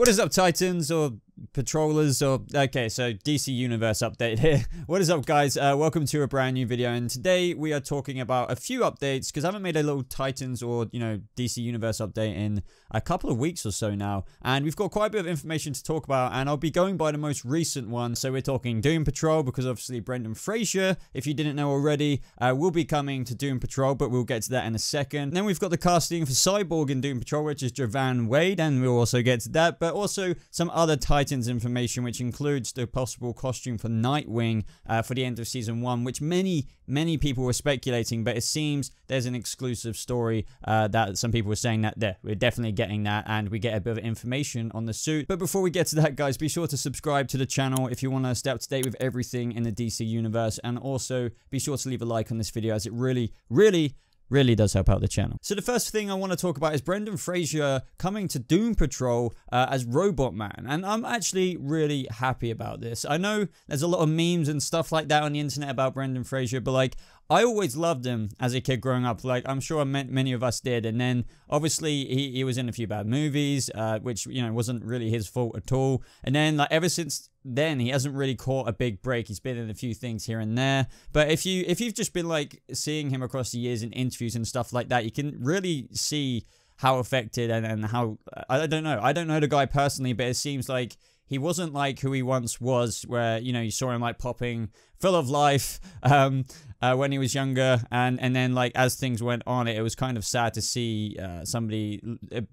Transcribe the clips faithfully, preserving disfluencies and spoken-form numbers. What is up, Titans or patrollers or... Okay, so D C Universe update here. What is up, guys? Uh, welcome to a brand new video, and today we are talking about a few updates because I haven't made a little Titans or, you know, D C Universe update in a couple of weeks or so now, and we've got quite a bit of information to talk about, and I'll be going by the most recent one. So we're talking Doom Patrol because obviously Brendan Fraser, if you didn't know already, uh, will be coming to Doom Patrol, but we'll get to that in a second. And then we've got the casting for Cyborg in Doom Patrol, which is Joivan Wade, and we'll also get to that, but also some other Titans information, which includes the possible costume for Nightwing uh, for the end of season one, which many many people were speculating, but it seems there's an exclusive story uh, that some people were saying that there, we're definitely getting that, and we get a bit of information on the suit. But before we get to that, guys, be sure to subscribe to the channel if you want to stay up to date with everything in the D C Universe, and also be sure to leave a like on this video as it really really Really does help out the channel. So the first thing I want to talk about is Brendan Fraser coming to Doom Patrol uh, as Robot Man. And I'm actually really happy about this. I know there's a lot of memes and stuff like that on the internet about Brendan Fraser, but like, I always loved him as a kid growing up. Like, I'm sure many of us did. And then, obviously, he, he was in a few bad movies, uh, which, you know, wasn't really his fault at all. And then, like, ever since then, he hasn't really caught a big break. He's been in a few things here and there. But if, you, if you've just been, like, seeing him across the years in interviews and stuff like that, you can really see how affected and, and how... I don't know. I don't know the guy personally, but it seems like he wasn't, like, who he once was, where, you know, you saw him, like, popping full of life, um... Uh, when he was younger, and and then like as things went on, it, it was kind of sad to see uh, somebody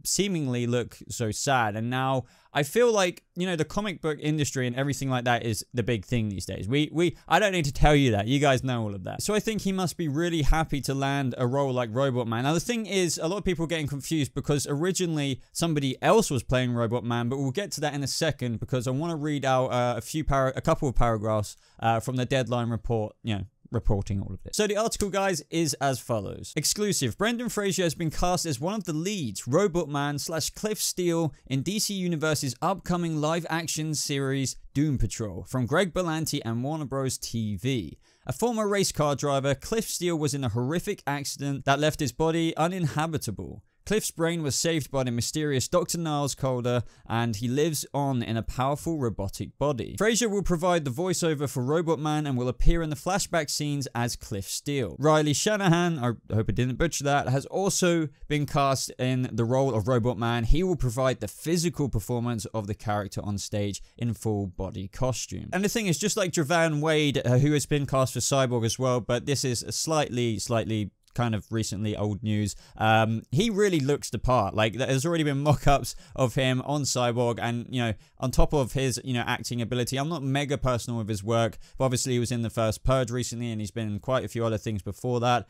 seemingly look so sad. And now I feel like, you know, the comic book industry and everything like that is the big thing these days. We we I don't need to tell you that, you guys know all of that. So I think he must be really happy to land a role like Robot Man. Now the thing is, a lot of people are getting confused because originally somebody else was playing Robot Man, but we'll get to that in a second because I want to read out uh, a few par a couple of paragraphs uh, from the Deadline report. You know. Reporting all of this. So the article, guys, is as follows. Exclusive. Brendan Fraser has been cast as one of the leads, Robot Man slash Cliff Steele, in D C Universe's upcoming live-action series Doom Patrol, from Greg Bellanti and Warner Bros. T V. A former race car driver, Cliff Steele was in a horrific accident that left his body uninhabitable. Cliff's brain was saved by the mysterious Doctor Niles Calder, and he lives on in a powerful robotic body. Fraser will provide the voiceover for Robot Man and will appear in the flashback scenes as Cliff Steele. Riley Shanahan, I hope I didn't butcher that, has also been cast in the role of Robot Man. He will provide the physical performance of the character on stage in full body costume. And the thing is, just like Joivan Wade, uh, who has been cast for Cyborg as well, but this is a slightly, slightly... kind of recently old news. Um, he really looks the part. Like, there's already been mock-ups of him on Cyborg, and, you know, on top of his, you know, acting ability, I'm not mega personal with his work, but obviously he was in The First Purge recently, and he's been in quite a few other things before that.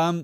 Um,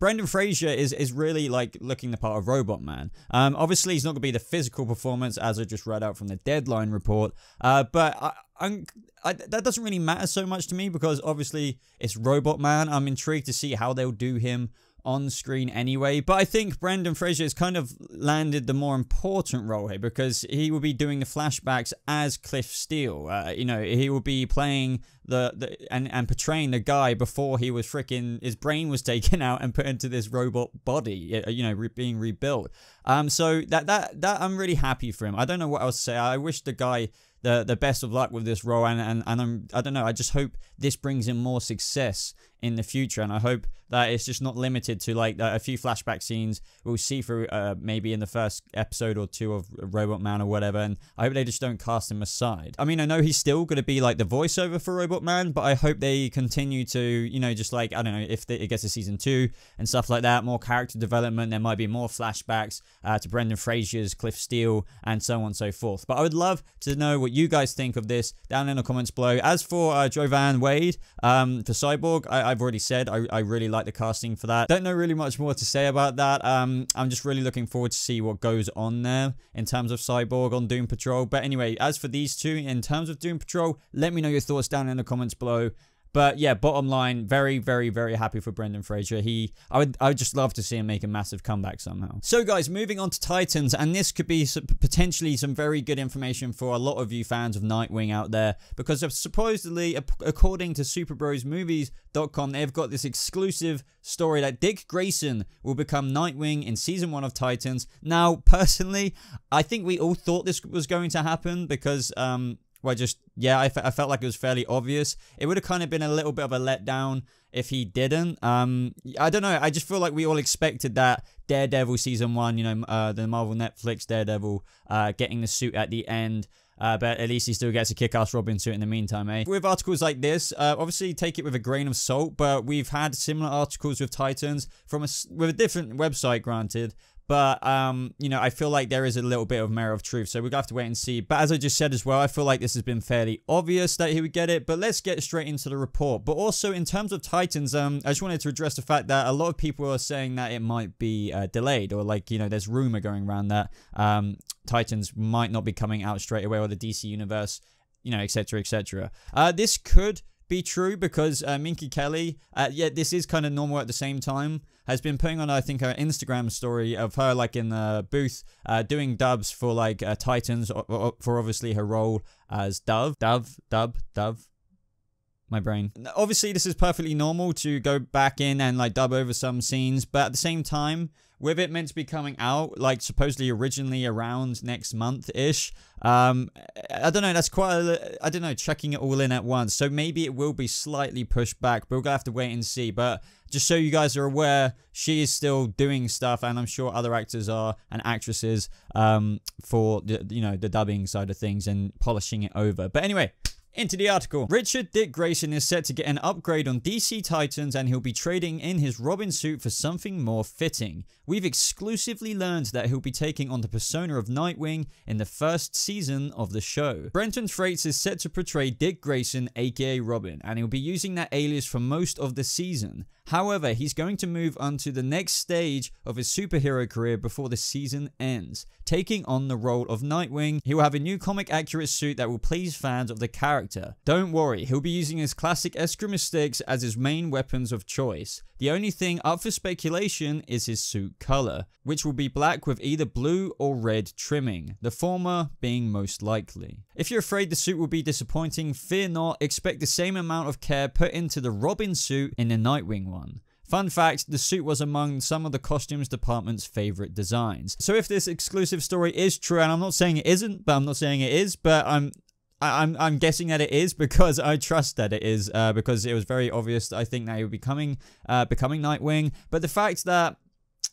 Brendan Fraser is, is really, like, looking the part of Robot Man. Um, obviously, he's not going to be the physical performance, as I just read out from the Deadline report, uh, but... I, I'm, I, that doesn't really matter so much to me because obviously it's Robot Man. I'm intrigued to see how they'll do him on screen anyway. But I think Brendan Fraser has kind of landed the more important role here because he will be doing the flashbacks as Cliff Steele. Uh, you know, he will be playing the, the and, and portraying the guy before he was freaking, his brain was taken out and put into this robot body, you know, re being rebuilt. Um, so that, that, that I'm really happy for him. I don't know what else to say. I wish the guy... The, the best of luck with this role, and, and, and I'm, I don't know, I just hope this brings in more success in the future, and I hope that it's just not limited to like a few flashback scenes we'll see through uh, maybe in the first episode or two of Robot Man or whatever, and I hope they just don't cast him aside. I mean, I know he's still going to be like the voiceover for Robot Man, but I hope they continue to, you know, just like, I don't know, if they, it gets to season two and stuff like that, more character development, there might be more flashbacks uh, to Brendan Fraser's Cliff Steele and so on and so forth. But I would love to know what you guys think of this down in the comments below. As for uh, Joivan Wade um, for Cyborg, I, I've already said I, I really like the casting for that. Don't know really much more to say about that. Um, I'm just really looking forward to see what goes on there in terms of Cyborg on Doom Patrol. But anyway, as for these two in terms of Doom Patrol, let me know your thoughts down in the comments below. But yeah, bottom line, very, very, very happy for Brendan Fraser. He, I would, I would just love to see him make a massive comeback somehow. So guys, moving on to Titans, and this could be some, potentially some very good information for a lot of you fans of Nightwing out there, because supposedly, according to Super Bros Movies dot com, they've got this exclusive story that Dick Grayson will become Nightwing in season one of Titans. Now, personally, I think we all thought this was going to happen because, um, well, just, yeah, I, I felt like it was fairly obvious. It would have kind of been a little bit of a letdown if he didn't. Um, I don't know. I just feel like we all expected that Daredevil season one, you know, uh, the Marvel Netflix Daredevil uh, getting the suit at the end. Uh, but at least he still gets a kick-ass Robin suit in the meantime, eh? With articles like this, uh, obviously take it with a grain of salt, but we've had similar articles with Titans from a, with a different website, granted. But, um, you know, I feel like there is a little bit of merit of truth, so we're going to have to wait and see. But as I just said as well, I feel like this has been fairly obvious that he would get it. But let's get straight into the report. But also, in terms of Titans, um, I just wanted to address the fact that a lot of people are saying that it might be uh, delayed. Or, like, you know, there's rumor going around that um, Titans might not be coming out straight away, or the D C Universe, you know, et cetera, et cetera. Uh, this could be true because uh, Minka Kelly, uh, yeah, this is kind of normal at the same time, has been putting on, I think, her Instagram story of her, like, in the booth uh, doing dubs for, like, uh, Titans, or, or, for obviously her role as Dove. Dove, Dove, Dove. My brain. Obviously, this is perfectly normal to go back in and, like, dub over some scenes, but at the same time, with it meant to be coming out, like, supposedly originally around next month-ish, um, I don't know, that's quite, a, I don't know, chucking it all in at once, so maybe it will be slightly pushed back, but we're gonna have to wait and see. But just so you guys are aware, she is still doing stuff, and I'm sure other actors are, and actresses, um, for, the, you know, the dubbing side of things, and polishing it over. But anyway, into the article. Richard Dick Grayson is set to get an upgrade on D C Titans, and he'll be trading in his Robin suit for something more fitting. We've exclusively learned that he'll be taking on the persona of Nightwing in the first season of the show. Brenton Thwaites is set to portray Dick Grayson, aka Robin, and he'll be using that alias for most of the season. However, he's going to move on to the next stage of his superhero career before the season ends, taking on the role of Nightwing. He will have a new comic-accurate suit that will please fans of the character. Don't worry, he'll be using his classic Eskrima sticks as his main weapons of choice. The only thing up for speculation is his suit color, which will be black with either blue or red trimming, the former being most likely. If you're afraid the suit will be disappointing, fear not. Expect the same amount of care put into the Robin suit in the Nightwing one. Fun fact, the suit was among some of the costumes department's favorite designs. So if this exclusive story is true, and I'm not saying it isn't, but I'm not saying it is, but I'm I'm, I'm guessing that it is because I trust that it is, uh, because it was very obvious, I think, that he would be coming, uh, becoming Nightwing. But the fact that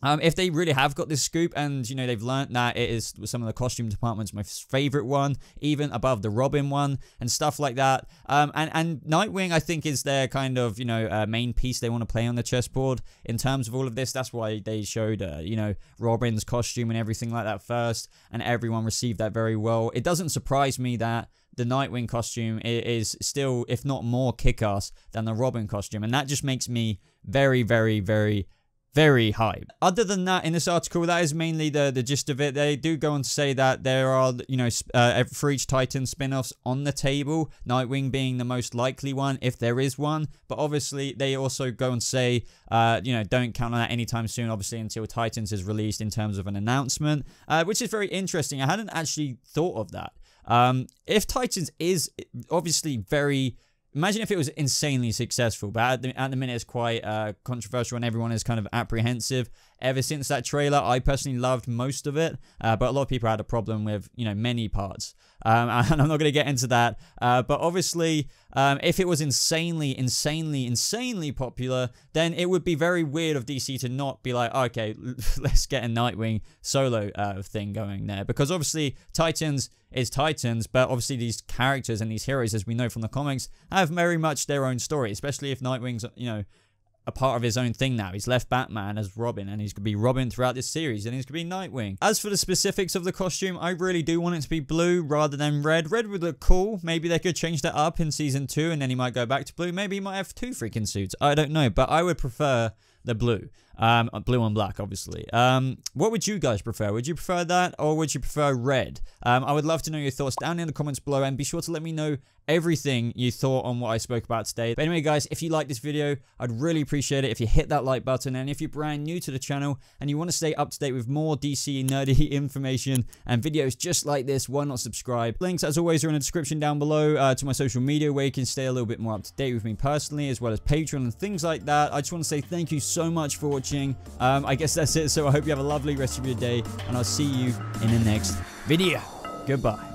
Um, if they really have got this scoop, and, you know, they've learned that it is some of the costume departments my favorite one, even above the Robin one and stuff like that. Um, and, and Nightwing, I think, is their kind of, you know, uh, main piece they want to play on the chessboard in terms of all of this. That's why they showed, uh, you know, Robin's costume and everything like that first, and everyone received that very well. It doesn't surprise me that the Nightwing costume is still, if not more, kick-ass than the Robin costume. And that just makes me very, very, very... very hype. Other than that, in this article, that is mainly the, the gist of it. They do go on to say that there are, you know, uh, for each Titan spin-offs on the table, Nightwing being the most likely one, if there is one. But obviously, they also go and say, uh, you know, don't count on that anytime soon, obviously, until Titans is released in terms of an announcement, uh, which is very interesting. I hadn't actually thought of that. Um, if Titans is obviously very... Imagine if it was insanely successful, but at the, at the minute it's quite uh, controversial, and everyone is kind of apprehensive. Ever since that trailer, I personally loved most of it, uh, but a lot of people had a problem with, you know, many parts. Um, and I'm not going to get into that. Uh, but obviously, um, if it was insanely, insanely, insanely popular, then it would be very weird of D C to not be like, okay, let's get a Nightwing solo uh, thing going there. Because obviously, Titans is Titans, but obviously these characters and these heroes, as we know from the comics, have very much their own story, especially if Nightwing's, you know, a part of his own thing now. He's left Batman as Robin, and he's going to be Robin throughout this series, and he's going to be Nightwing. As for the specifics of the costume, I really do want it to be blue rather than red. Red would look cool. Maybe they could change that up in season two, and then he might go back to blue. Maybe he might have two freaking suits. I don't know, but I would prefer the blue. Um, blue and black, obviously. Um, what would you guys prefer? Would you prefer that, or would you prefer red? Um, I would love to know your thoughts down in the comments below, and be sure to let me know everything you thought on what I spoke about today. But anyway, guys, if you like this video, I'd really appreciate it if you hit that like button, and if you're brand new to the channel and you want to stay up to date with more D C nerdy information and videos just like this, why not subscribe? Links, as always, are in the description down below uh, to my social media, where you can stay a little bit more up to date with me personally, as well as Patreon and things like that. I just want to say thank you so much for watching. Um, I guess that's it, so I hope you have a lovely rest of your day, and I'll see you in the next video. Goodbye.